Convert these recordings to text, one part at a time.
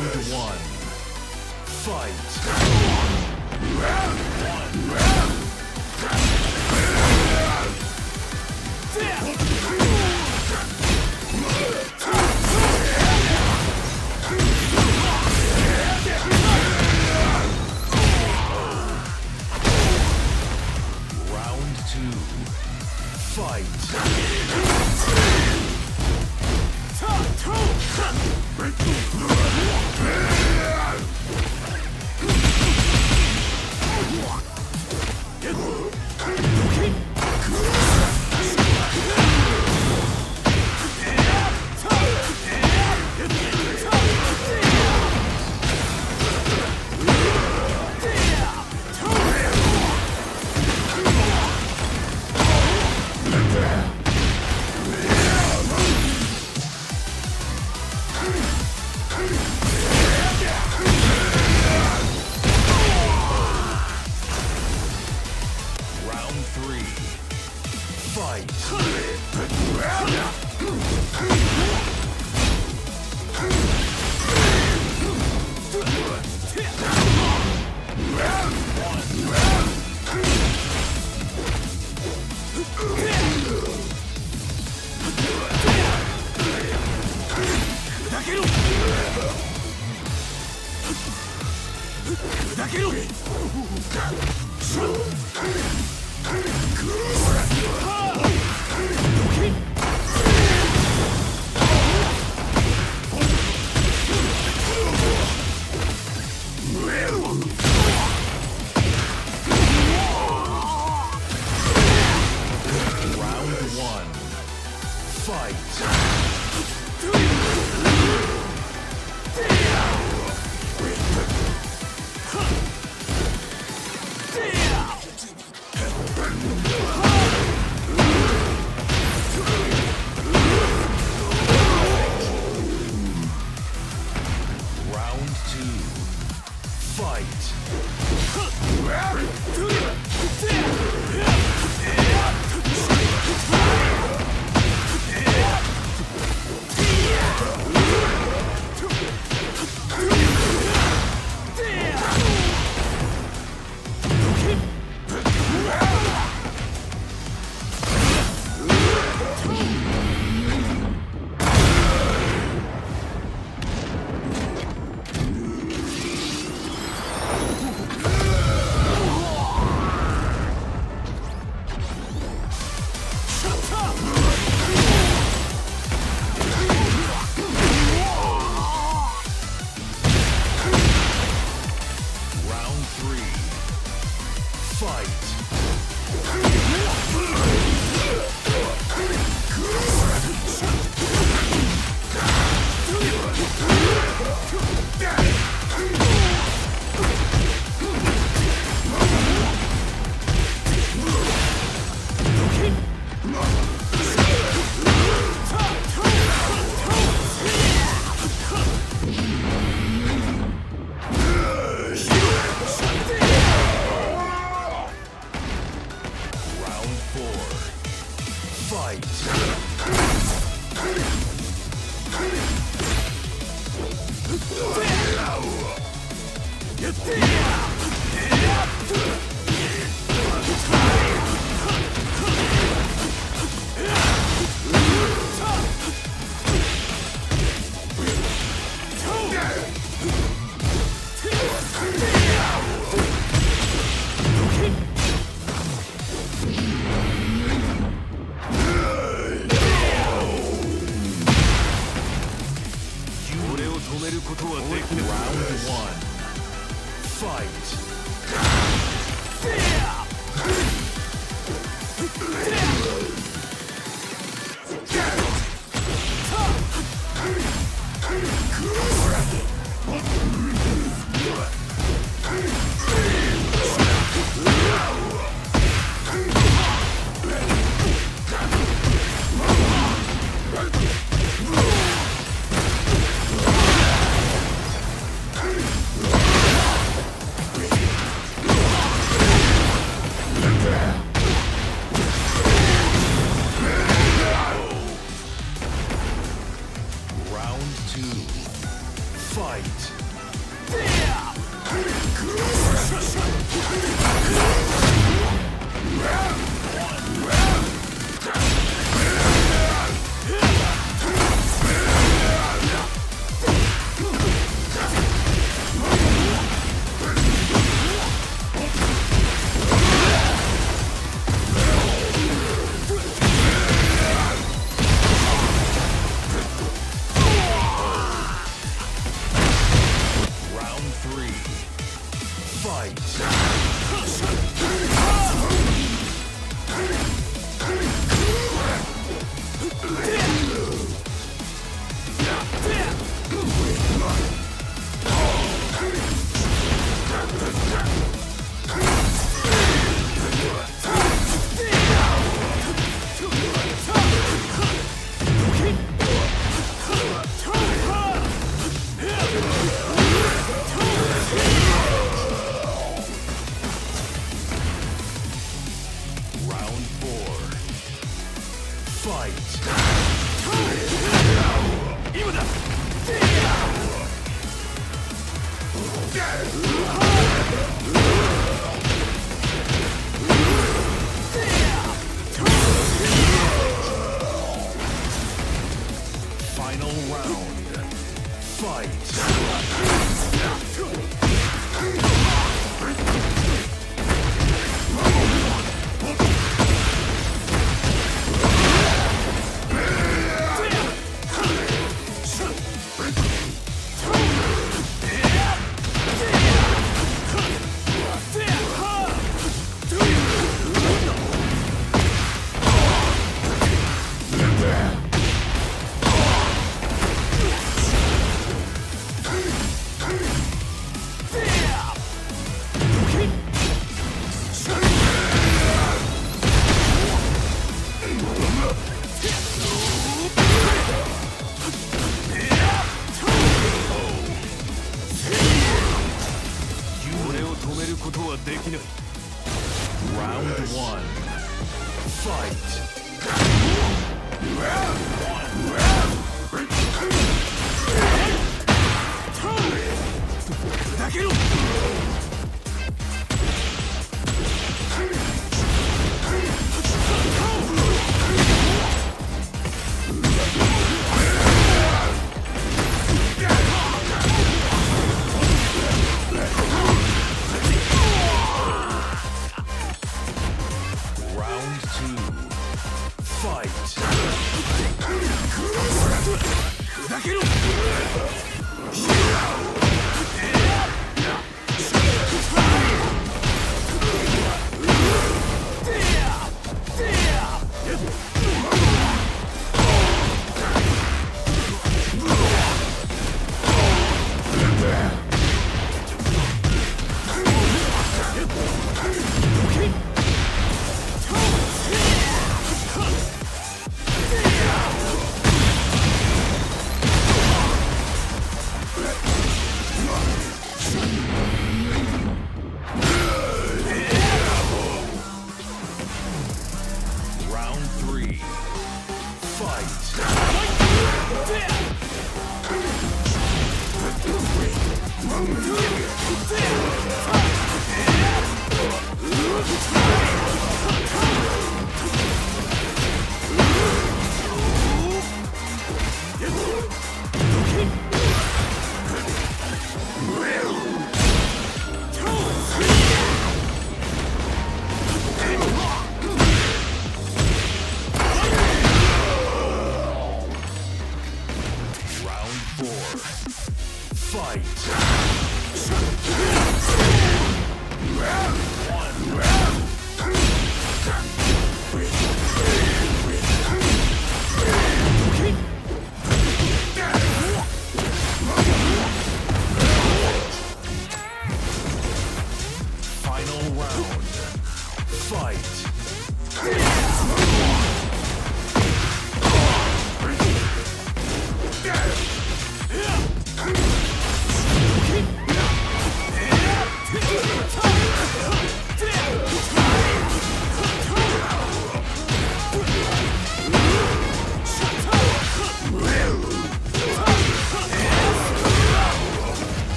Round 1. Fight. Round 2. Fight. Round 3. Fight. Round 1. Fight. Round 1. Fight. Round 2.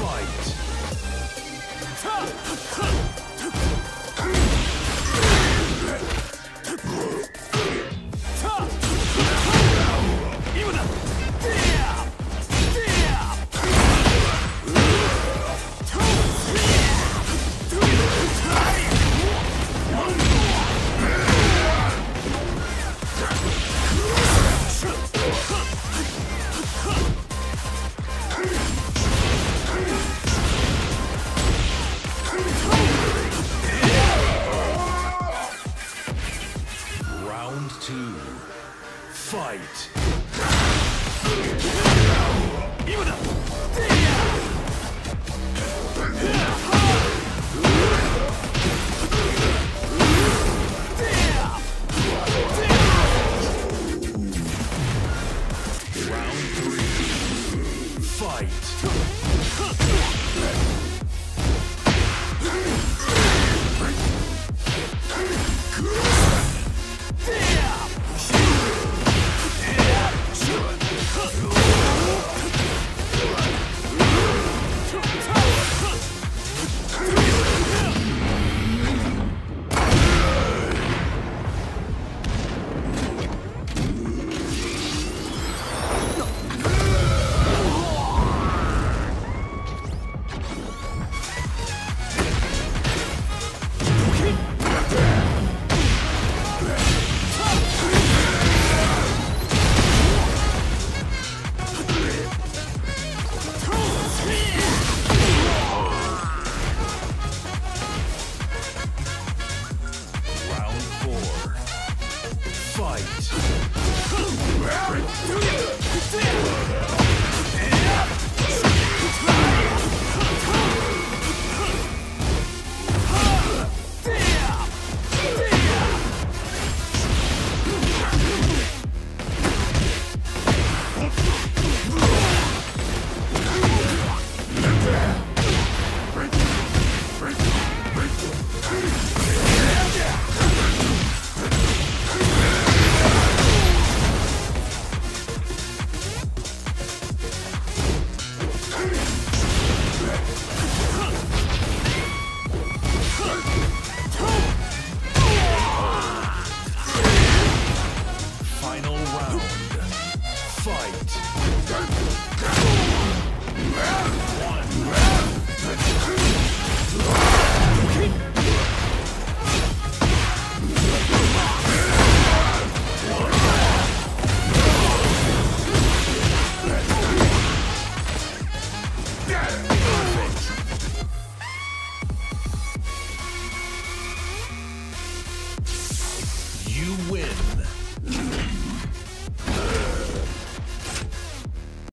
Round 2. Fight!